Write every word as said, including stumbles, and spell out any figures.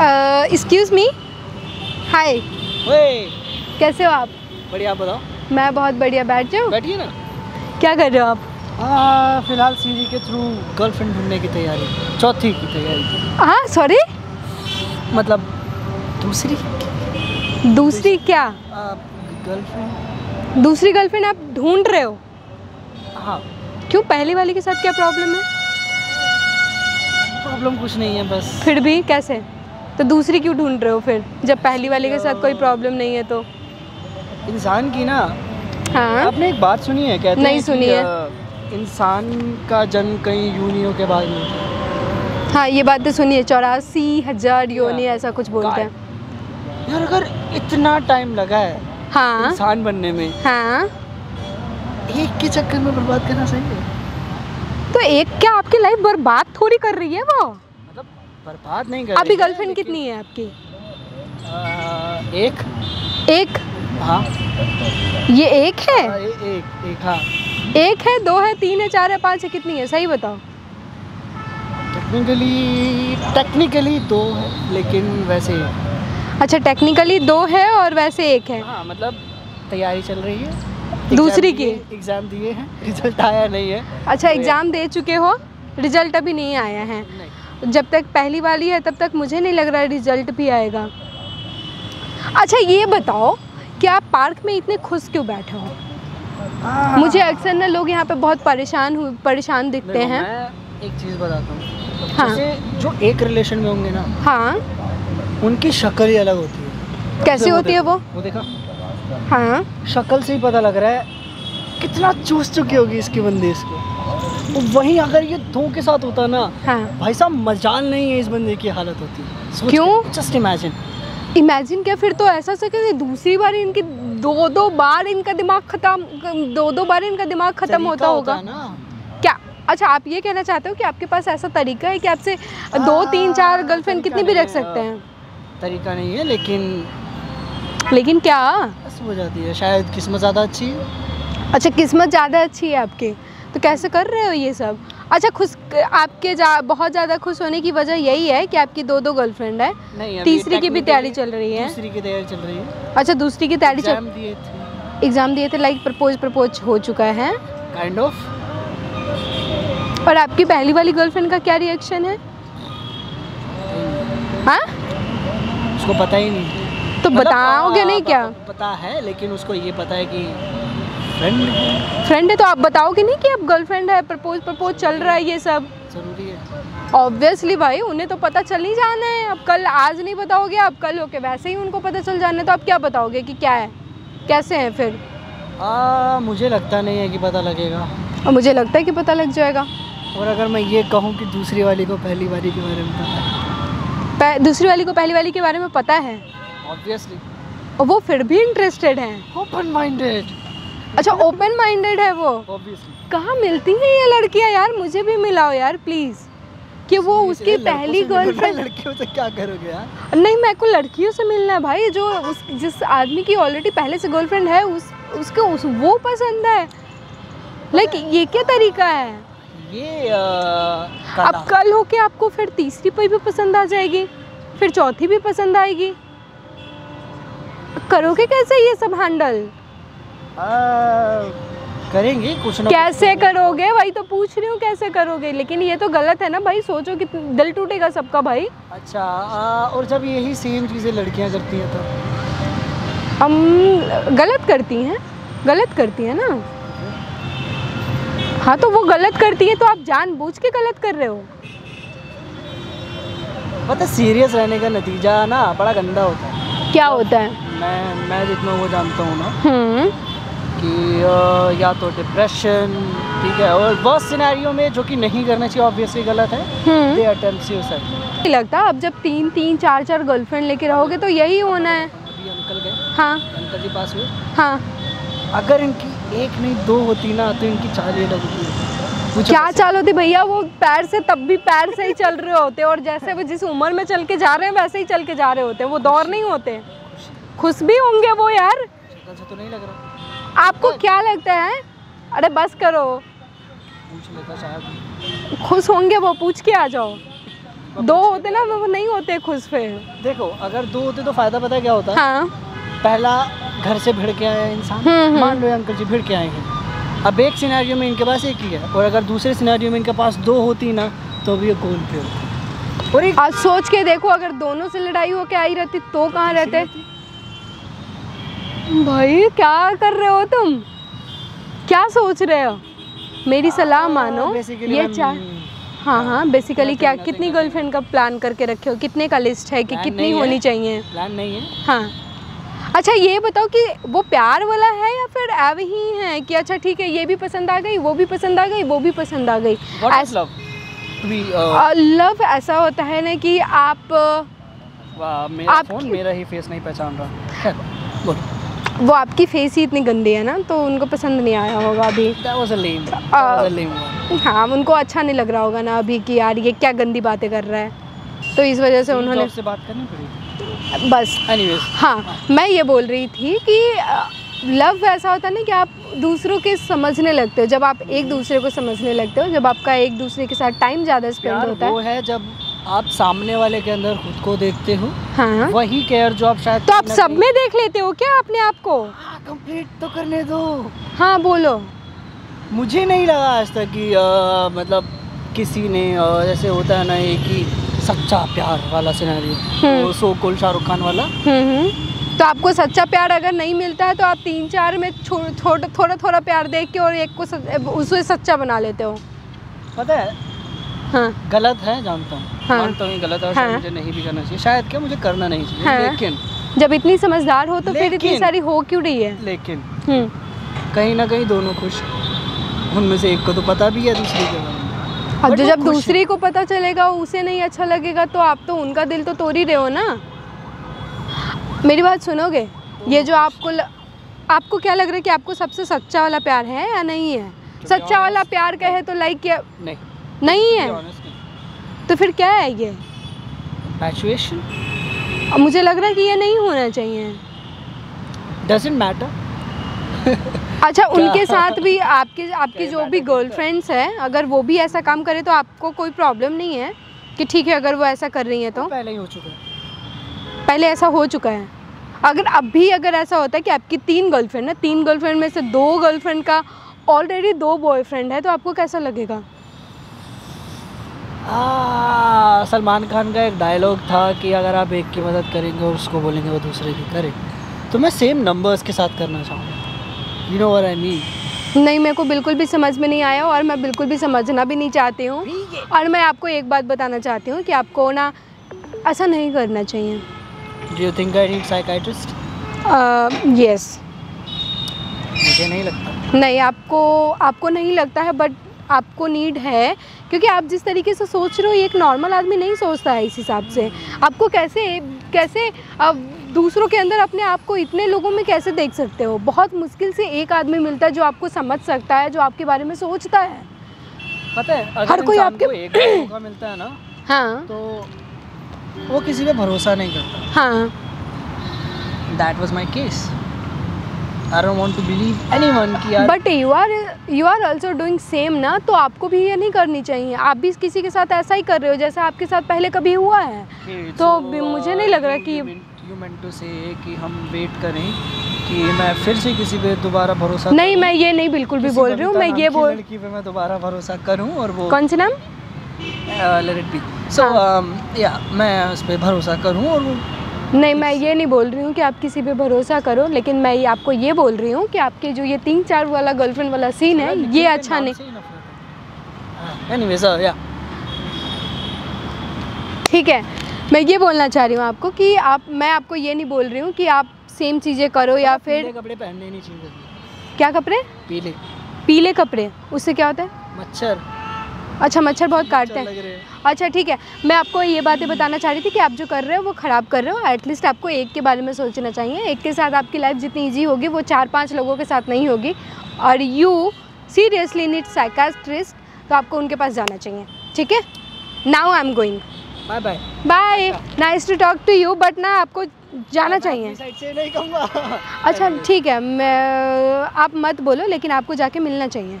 Excuse me, हाय, कैसे हो आप? बढ़िया, आप बताओ? मैं बहुत बढ़िया। बैठ जाओ। बैठिए ना। क्या कर रहे हो आप? फिलहाल सीढ़ी के थ्रू गर्लफ्रेंड ढूंढने की तैयारी, चौथी की तैयारी। हाँ, सॉरी, मतलब दूसरी दूसरी, दूसरी क्या गर्लफ्रेंड? दूसरी गर्लफ्रेंड आप ढूंढ रहे हो? हाँ। क्यों, पहली वाली के साथ क्या प्रॉब्लम है? प्रॉब्लम कुछ नहीं है बस। फिर भी कैसे, तो दूसरी क्यों ढूंढ रहे हो फिर, जब पहली वाली के साथ कोई प्रॉब्लम नहीं है? तो इंसान की ना, हाँ, आपने एक बात सुनी है? कहते नहीं सुनी है। इंसान का जन्म कई यूनियों के बाद में। हाँ, ये बात तो सुनी है, चौरासी हजार योनि ऐसा कुछ बोलते हैं यार। अगर इतना टाइम लगा है, हाँ, इंसान बनने में, हाँ, एक के चक्कर में बर्बाद करना सही है? तो एक क्या आपकी लाइफ बर्बाद थोड़ी कर रही है वो? मतलब बर्बाद नहीं कर रही। अभी गर्लफ्रेंड कितनी है आपकी? आ, एक। एक? हाँ। ये एक है? आ, ए, एक एक हाँ। एक है, दो है, तीन है, चार है, पाँच है, कितनी है? सही बताओ। टेक्निकली टेक्निकली दो है, लेकिन वैसे एक। अच्छा, टेक्निकली दो है और वैसे एक है। हाँ, मतलब तैयारी चल रही है दूसरी की। एग्जाम दिए हैं, रिजल्ट आया नहीं है। अच्छा, एग्जाम दे चुके हो, रिजल्ट अभी नहीं आया है? नहीं। जब तक पहली वाली है तब तक मुझे नहीं लग रहा है रिजल्ट भी आएगा। अच्छा, ये बताओ कि आप पार्क में इतने खुश क्यों बैठे हो? मुझे अक्सर ना लोग यहाँ पे बहुत परेशान हुए परेशान दिखते हैं। मैं एक चीज़ बताता हूँ। हाँ। जो एक रिलेशन में होंगे ना, हाँ, उनकी शक्ल ही अलग होती है। कैसे होती है वो? वो देखा? हाँ, शक्ल से ही पता लग रहा है कितना चूस चुकी होगी इसकी बंदी इसको। वहीं अगर ये दो के साथ होता ना, हाँ, भाई साहब मजाल नहीं है इस बंदे की हालत होती। क्यों? Just imagine. इमेजिन क्या, फिर तो ऐसा सके दूसरी बार इनकी दो दो बार इनका दिमाग खत्म दो दो बार इनका दिमाग खत्म होता होगा ना क्या? अच्छा, आप ये कहना चाहते हो कि आपके पास ऐसा तरीका है कि आपसे दो तीन चार गर्लफ्रेंड कितनी भी रख सकते हैं? तरीका नहीं है, लेकिन लेकिन क्या हो जाती है, शायद किस्मत ज़्यादा अच्छी है। अच्छा, किस्मत ज़्यादा अच्छी है आपके, तो कैसे कर रहे हो ये सब? अच्छा, खुश आपके जा, बहुत ज़्यादा खुश होने की वजह यही है कि आपकी दो दो गर्लफ्रेंड है, नहीं, तीसरी की भी तैयारी चल रही है। दूसरी की तैयारी चल रही है। अच्छा, दूसरी की तैयारी चल रही है। एग्ज़ाम दिए थे, लाइक प्रपोज प्रपोज हो चुका है काइंड ऑफ। और आपकी पहली वाली गर्लफ्रेंड का क्या रिएक्शन है? हाँ, उसको पता ही नहीं। तो बताओगे नहीं क्या? पता है, लेकिन उसको ये पता है कि फ्रेंड है। फ्रेंड है, तो आप बताओगे नहीं कि आप गर्लफ्रेंड है, प्रपोज प्रपोज चल रहा है, ये सब जरूरी है? ऑब्वियसली भाई, उन्हें तो पता चल ही जाना है। अब कल, आज नहीं बताओगे आप, कल होके वैसे ही उनको पता चल जाना है। तो आप क्या बताओगे कि क्या है, कैसे है फिर? आ, मुझे लगता नहीं है कि पता लगेगा। और मुझे लगता है कि पता लग जाएगा। और अगर मैं ये कहूँ कि दूसरी वाली को पहली वाली के बारे में पता है, दूसरी वाली को पहली वाली के बारे में पता है Obviously. और वो फिर भी इंटरेस्टेड हैं। Open minded. अच्छा, ओपन माइंडेड है वो। Obviously. कहाँ मिलती हैं ये लड़कियाँ यार, मुझे भी मिलाओ यार प्लीज़। कि वो उसकी पहली गर्लफ्रेंड। लड़कियों से क्या करोगे यार? नहीं, मैं को लड़कियों से मिलना है भाई। जो उस जिस आदमी की ऑलरेडी पहले से गर्लफ्रेंड है, उस उसके उस वो पसंद है। लाइक ये क्या तरीका है ये? अब कल होके आपको फिर तीसरी पे भी पसंद आ जाएगी, फिर चौथी भी पसंद आएगी। करोगे कैसे ये सब हैंडल? आ, करेंगे कुछ ना। कैसे करोगे, वही तो पूछ रही हूँ, कैसे करोगे? लेकिन ये तो गलत है ना भाई, सोचो कि दिल टूटेगा सबका भाई। अच्छा, आ, और जब यही सेम चीज़ें लड़कियाँ करती हैं तो हम गलत करती हैं गलत करती हैं ना। हाँ, तो वो गलत करती है, तो आप जानबूझ के गलत कर रहे हो। पता, सीरियस रहने का नतीजा ना बड़ा गंदा होता है। क्या होता है? मैं मैं जितना वो जानता हूँ ना, कि या तो डिप्रेशन, ठीक है, और बस सिनेरियो में जो कि नहीं करना चाहिए, ऑब्वियसली गलत है, दे अटेम्प्ट सुसाइड। लगता है अब जब तीन तीन चार चार गर्लफ्रेंड लेके रहोगे तो यही होना है। अभी अंकल गए, हाँ, अंकल जी पास हुए, हाँ, अगर इनकी एक नहीं दो होती ना, तो इनकी चाल ये लगती है। क्या चाल होती भैया, वो पैर से, तब भी पैर से ही चल रहे होते, और जैसे वो जिस उम्र में चल के जा रहे हैं वैसे ही चल के जा रहे होते। वो दौड़ नहीं होते। खुश भी होंगे वो यार, तो नहीं लग रहा आपको? क्या लगता है? अरे बस करो, पूछ लेता शायद खुश होंगे वो, पूछ के आ जाओ। दो होते ना वो नहीं होते खुश पे। देखो अगर दो होते तो फायदा पता क्या होता? हाँ। पहला घर से भिड़ के आया इंसान, मान लो अंकल जी भिड़ के आए हैं, अब एक सिनेरियो में इनके पास एक ही है और अगर दूसरे सिनेरियो में इनके पास दो होती ना तो भी ये गोल पे होती। और एक आज सोच के देखो अगर दोनों से लड़ाई हो के आई रहती तो कहाँ रहते? भाई क्या कर रहे हो तुम, क्या सोच रहे हो? मेरी सलाह मानो ये चाह हाँ हाँ बेसिकली क्या कितनी गर्लफ्रेंड का प्लान करके रखे हो, कितने का लिस्ट है कि कितनी होनी चाहिए? प्लान नहीं है। हाँ अच्छा ये बताओ कि वो प्यार वाला है या फिर अब ही है कि अच्छा ठीक है ये भी पसंद आ गई वो भी पसंद आ गई वो भी पसंद आ गई? लव ऐसा होता है ना कि आप आप मेरा ही फेस नहीं पहचान रहा, वो आपकी फेस ही इतनी गंदी है ना तो उनको पसंद नहीं आया होगा अभी। That was a lame. That was a lame one. हाँ उनको अच्छा नहीं लग रहा होगा ना अभी कि यार ये क्या गंदी बातें कर रहा है, तो इस वजह से उन्होंने आपसे बात करनी पड़ी बस। Anyways, हाँ मैं ये बोल रही थी कि लव ऐसा होता है ना कि आप दूसरों के समझने लगते हो, जब आप एक दूसरे को समझने लगते हो, जब आपका एक दूसरे के साथ टाइम ज़्यादा स्पेंड होता है। वो है जब आप सामने वाले के अंदर खुद को देखते हो। हाँ। वही केयर जो आप शायद तो आप सब में देख लेते हो क्या अपने आप को? हाँ, कंप्लीट तो करने दो। हाँ बोलो। मुझे नहीं लगा आज तक कि आ, मतलब किसी ने आ, जैसे होता है ना ये कि सच्चा प्यार वाला सिनेरियो, वो सो कॉल्ड शाहरुख खान वाला। तो आपको सच्चा प्यार अगर नहीं मिलता है तो आप तीन चार में थोड़ा थोड़ा थोड़ा प्यार देख के और एक को उसे सच्चा बना लेते हो, पता है? हाँ। गलत है जानता हूँ, हाँ। मानता हूँ गलत है, हाँ। मुझे नहीं भी करना चाहिए शायद, क्या मुझे करना नहीं चाहिए, हाँ। लेकिन जब इतनी समझदार हो तो फिर इतनी सारी हो क्यों रही है? लेकिन कहीं ना कहीं दोनों खुश, उनमें से एक को तो पता भी है दूसरी के बारे में, और जो जब दूसरी को पता चलेगा उसे नहीं अच्छा लगेगा तो आप तो उनका दिल तो तोड़ ही रहे हो ना। मेरी बात सुनोगे? ये जो आपको आपको क्या लग रहा है कि आपको सबसे सच्चा वाला प्यार है या नहीं है? सच्चा वाला प्यार कहे तो लाइक नहीं नहीं है तो फिर क्या है ये? अब मुझे लग रहा है कि ये नहीं होना चाहिए। Doesn't matter. अच्छा उनके साथ भी आपके आपकी जो भी गर्लफ्रेंड्स हैं अगर वो भी ऐसा काम करे तो आपको कोई प्रॉब्लम नहीं है कि ठीक है अगर वो ऐसा कर रही है तो? पहले ही हो चुका है, पहले ऐसा हो चुका है। अगर अब भी अगर ऐसा होता है कि आपकी तीन गर्लफ्रेंड है, तीन गर्लफ्रेंड में से दो गर्लफ्रेंड का ऑलरेडी दो बॉयफ्रेंड है तो आपको कैसा लगेगा? आ, सलमान खान का एक डायलॉग था कि अगर आप एक की मदद करेंगे और उसको बोलेंगे वो दूसरे की करे, तो मैं सेम नंबर्स के साथ करना चाहूँगा। You know what I mean? नहीं मेरे को बिल्कुल भी समझ में नहीं आया और मैं बिल्कुल भी समझना भी नहीं चाहती हूँ। और मैं आपको एक बात बताना चाहती हूँ कि आपको ना ऐसा नहीं करना चाहिए। Do you think I need psychiatrist? Yes. मुझे नहीं लगता। नहीं आपको आपको नहीं लगता है बट आपको नीड है, क्योंकि आप जिस तरीके से सोच रहे हो ये एक नॉर्मल आदमी नहीं सोचता है। इस हिसाब से आपको कैसे कैसे आप दूसरों के अंदर अपने आप को इतने लोगों में कैसे देख सकते हो? बहुत मुश्किल से एक आदमी मिलता है जो आपको समझ सकता है, जो आपके बारे में सोचता है, पता है? अगर हर कोई आपके एक मौका मिलता है ना, हाँ, तो वो किसी पे भरोसा नहीं करता। हाँ that was my case. I don't want to believe anyone कि यार। But you are you are also doing same ना, तो आपको भी ये नहीं करनी चाहिए। आप भी किसी के साथ ऐसा ही कर रहे हो जैसा आपके साथ पहले कभी हुआ है। okay, तो so, मुझे नहीं लग रहा कि you meant to say कि हम वेट करें कि मैं फिर से किसी पे दोबारा भरोसा नहीं, मैं ये नहीं बिल्कुल भी बोल रही हूँ, मैं ये बोल लड़की पे मैं दोबारा भरोसा करूँ और वो कौन से नाम let it be so yeah मैं उस पर भरोसा करूँ और वो नहीं। मैं ये नहीं बोल रही हूँ कि आप किसी पे भरोसा करो, लेकिन मैं ये आपको ये बोल रही हूँ कि आपके जो ये तीन चार वाला गर्लफ्रेंड वाला सीन है ये अच्छा नहीं। एनीवेज या ठीक है, मैं ये बोलना चाह रही हूँ आपको कि आप मैं आपको ये नहीं बोल रही हूँ कि आप सेम चीज़ें करो या फिर पीले कपड़े पहनने नहीं चाहिए। क्या कपड़े? पीले पीले कपड़े, उससे क्या होता है? मच्छर। अच्छा मच्छर बहुत काटते हैं। अच्छा ठीक है, मैं आपको ये बातें बताना चाह रही थी कि आप जो कर रहे हो वो ख़राब कर रहे हो। एटलीस्ट आपको एक के बारे में सोचना चाहिए। एक के साथ आपकी लाइफ जितनी इजी होगी वो चार पांच लोगों के साथ नहीं होगी। और यू सीरियसली नीड साइकाइट्रिस्ट, तो आपको उनके पास जाना चाहिए। ठीक है, now I am going, bye bye bye, nice to talk to you, but ना आपको जाना चाहिए। नहीं कहूँगा। अच्छा ठीक है, मैं आप मत बोलो लेकिन आपको जाके मिलना चाहिए।